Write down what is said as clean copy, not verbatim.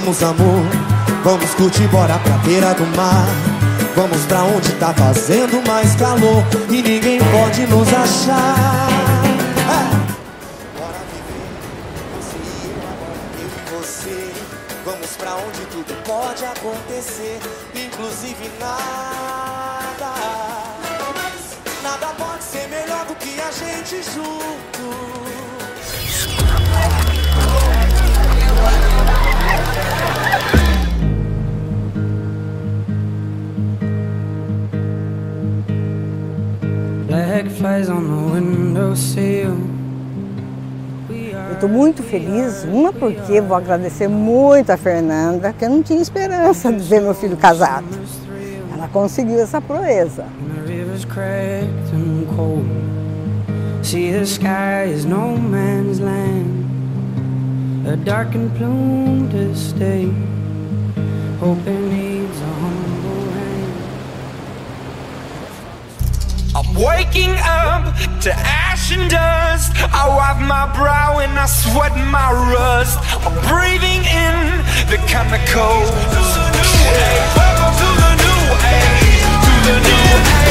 Vamos, amor, vamos curtir, bora pra beira do mar. Vamos pra onde tá fazendo mais calor e ninguém pode nos achar. Bora viver, você e eu, agora eu e você. Vamos pra onde tudo pode acontecer, inclusive nada. Nada pode ser melhor do que a gente juntos. Eu estou muito feliz, uma porque vou agradecer muito a Fernanda, que eu não tinha esperança de ver meu filho casado. Ela conseguiu essa proeza. I'm waking up to ash and dust. I wipe my brow and I sweat my rust. I'm breathing in the chemicals. To the new age, welcome to the new age, to the new age.